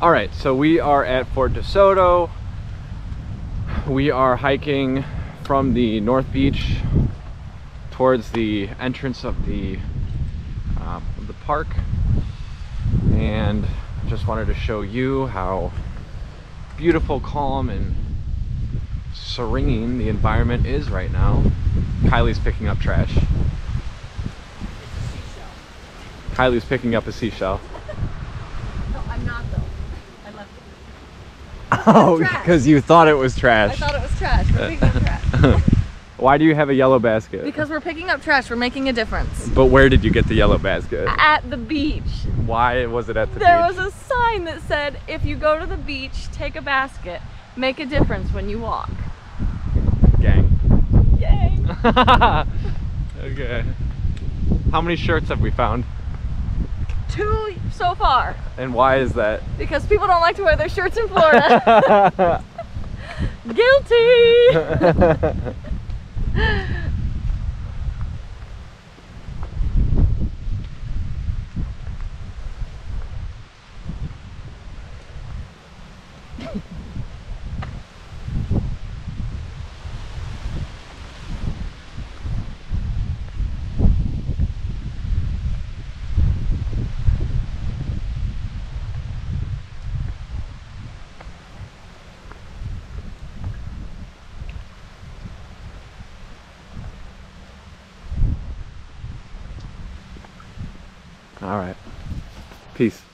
All right, so we are at Fort DeSoto. We are hiking from the North Beach towards the entrance of the park, and just wanted to show you how beautiful, calm, and serene the environment is right now. Kylie's picking up trash. It's a seashell. Kylie's picking up a seashell. No, I'm not though. I left it. Oh, because you thought it was trash. I thought it was trash. We're picking up trash. Why do you have a yellow basket? Because we're picking up trash. We're making a difference. But where did you get the yellow basket? At the beach. Why was it at the beach? There was a sign that said, if you go to the beach, take a basket. Make a difference when you walk. Gang. Gang. Okay. How many shirts have we found? 2 so far. And why is that? Because people don't like to wear their shirts in Florida. Guilty. All right. Peace.